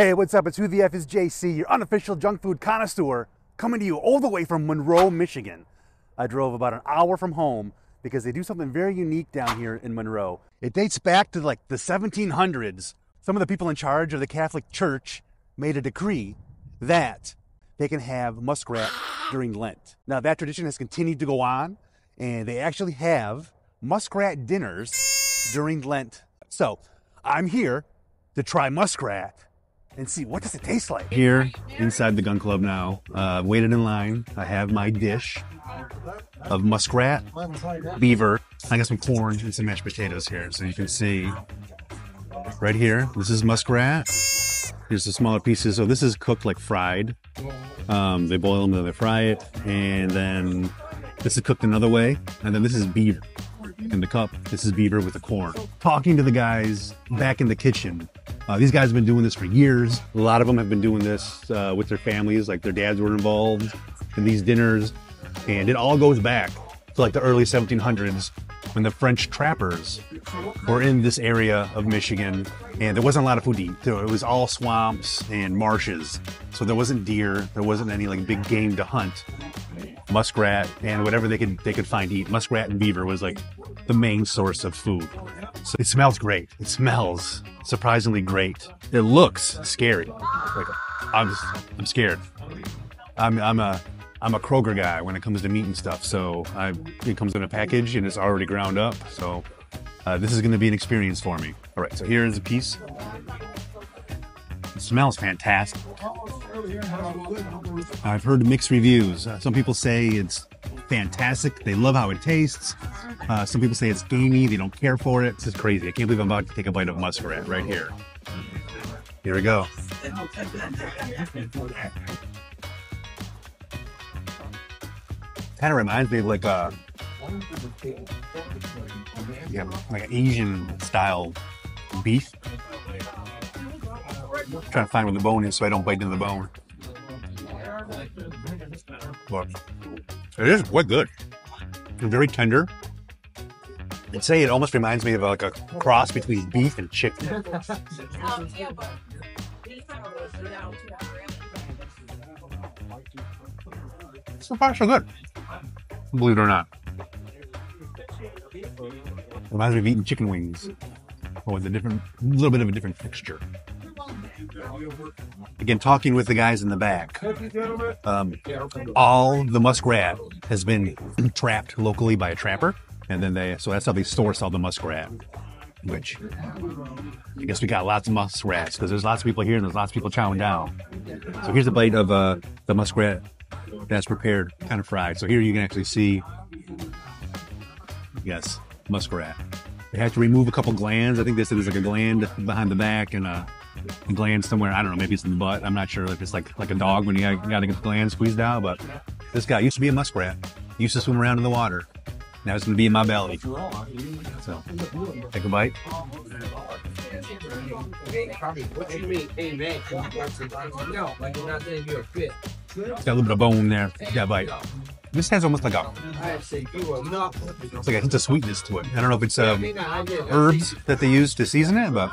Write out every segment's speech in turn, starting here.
Hey, what's up? It's Who the F is JC, your unofficial junk food connoisseur, coming to you all the way from Monroe, Michigan. I drove about an hour from home because they do something very unique down here in Monroe. It dates back to like the 1700s. Some of the people in charge of the Catholic Church made a decree that they can have muskrat during Lent. Now that tradition has continued to go on, and they actually have muskrat dinners during Lent. So I'm here to try muskrat and see, what does it taste like? Here, inside the gun club now, waited in line. I have my dish of muskrat, beaver. I got some corn and some mashed potatoes here. So you can see right here, this is muskrat. Here's the smaller pieces. So this is cooked like fried. They boil them, then they fry it. And then this is cooked another way. And then this is beaver in the cup. This is beaver with the corn. Talking to the guys back in the kitchen. These guys have been doing this for years. A lot of them have been doing this with their families, like their dads were involved in these dinners. And it all goes back to like the early 1700s when the French trappers were in this area of Michigan. And there wasn't a lot of food to eat. So it was all swamps and marshes. So there wasn't deer. There wasn't any like big game to hunt. Muskrat and whatever they could find to eat. Muskrat and beaver was like the main source of food. So it smells great. It smells surprisingly great. It looks scary. Like I'm scared. I'm a Kroger guy when it comes to meat and stuff. So it comes in a package and it's already ground up. So this is going to be an experience for me. All right. So here is a piece. It smells fantastic. I've heard mixed reviews. Some people say it's fantastic. They love how it tastes. Some people say it's gamey. They don't care for it. This is crazy. I can't believe I'm about to take a bite of muskrat right here. Here we go. Kind of reminds me of like a like an Asian style beef. I'm trying to find where the bone is so I don't bite into the bone. Look, it is quite good. It's very tender. I'd say it almost reminds me of like a cross between beef and chicken. So far, so good. Believe it or not. Reminds me of eating chicken wings. But with a little bit of a different texture. Again, talking with the guys in the back, all the muskrat has been trapped locally by a trapper, and then so that's how they source all the muskrat, which I guess we got lots of muskrats because there's lots of people here and there's lots of people chowing down. So here's a bite of the muskrat that's prepared, kind of fried. So here you can actually see, yes, muskrat. They had to remove a couple glands. I think they said there's like a gland behind the back and a gland somewhere. I don't know, maybe it's in the butt. I'm not sure if it's like a dog when you gotta get the gland squeezed out, but this guy used to be a muskrat. He used to swim around in the water. Now it's gonna be in my belly. So, take a bite. It's got a little bit of bone there. Yeah, bite. This has almost like it's like a hint of sweetness to it. I don't know if it's herbs that they use to season it, but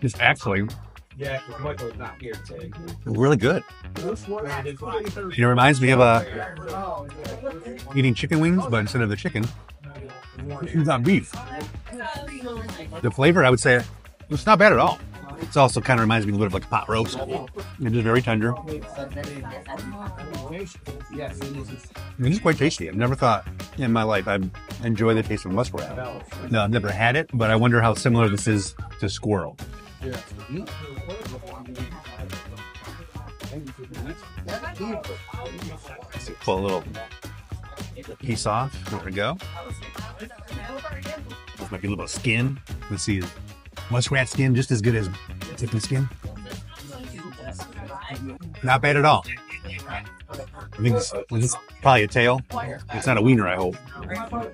it's actually really good. It reminds me of eating chicken wings, but instead of the chicken, you got beef. The flavor, I would say, it's not bad at all. It also kind of reminds me a little bit of like a pot roast. It is very tender. It is quite tasty. I've never thought in my life I'd enjoy the taste of muskrat. No, I've never had it, but I wonder how similar this is to squirrel. Pull a little piece off. There we go. This might be a little skin. Let's see. Muskrat skin, just as good as chicken skin. Not bad at all. I think this is probably a tail. It's not a wiener, I hope.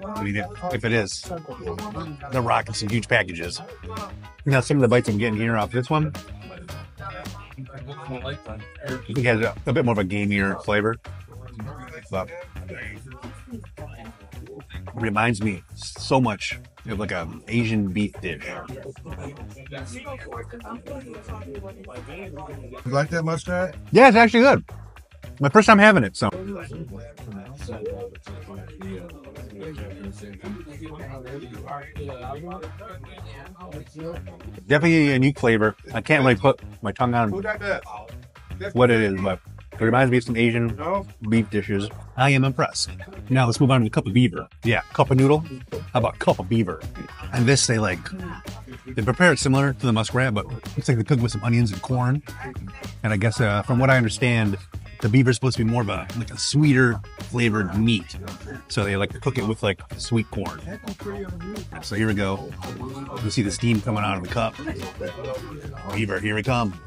I mean, if it is, The Rock is some huge packages. Now, some of the bites I'm getting here off this one, I think it has a bit more of a gamier flavor. But reminds me so much It was like an Asian beef dish. You like that mustard? Yeah, it's actually good. My first time having it, so. Definitely a unique flavor. I can't really put my tongue on what it is, but it reminds me of some Asian beef dishes. I am impressed. Now let's move on to the cup of beaver. Yeah, cup of noodle. How about cup of beaver? And this, they prepare it similar to the muskrat, but it's like they cook with some onions and corn. And I guess from what I understand, the beaver is supposed to be more of a sweeter flavored meat. So they like to cook it with like sweet corn. So here we go. You see the steam coming out of the cup. Beaver, here we come.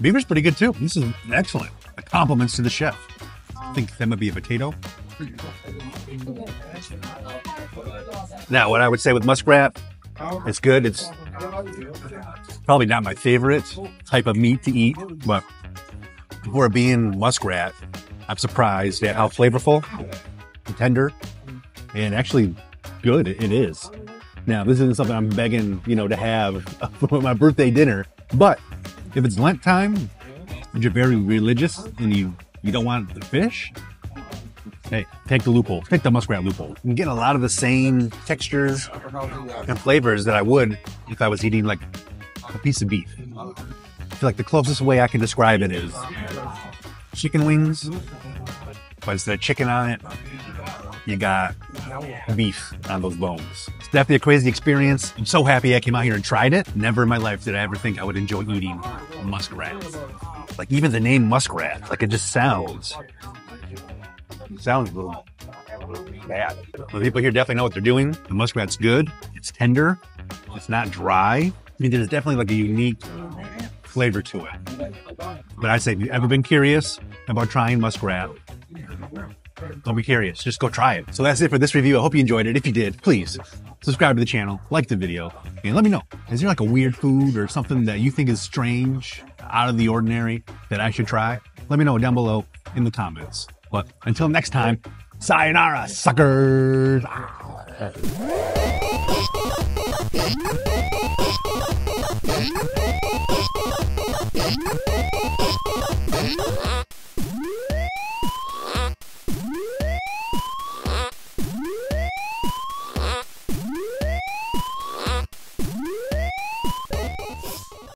Beaver's pretty good too. This is excellent. Compliments to the chef. I think that might be a potato. Now, what I would say with muskrat, it's good. It's probably not my favorite type of meat to eat, but for being muskrat, I'm surprised at how flavorful, tender, and actually good it is. Now, this isn't something I'm begging, to have for my birthday dinner, but if it's Lent time and you're very religious and you don't want the fish, hey, take the loophole. Take the muskrat loophole. I'm getting a lot of the same textures and flavors that I would if I was eating like a piece of beef. I feel like the closest way I can describe it is chicken wings, but instead of chicken on it, you got beef on those bones. It's definitely a crazy experience. I'm so happy I came out here and tried it. Never in my life did I ever think I would enjoy eating muskrat. Like even the name muskrat, like it just sounds a little bad. The people here definitely know what they're doing. The muskrat's good. It's tender. It's not dry. I mean, there's definitely like a unique flavor to it. But I'd say if you've ever been curious about trying muskrat, don't be curious. Just go try it. So that's it for this review. I hope you enjoyed it. If you did, please subscribe to the channel, like the video, and let me know. Is there like a weird food or something that you think is strange, out of the ordinary, that I should try? Let me know down below in the comments. But until next time, sayonara, suckers!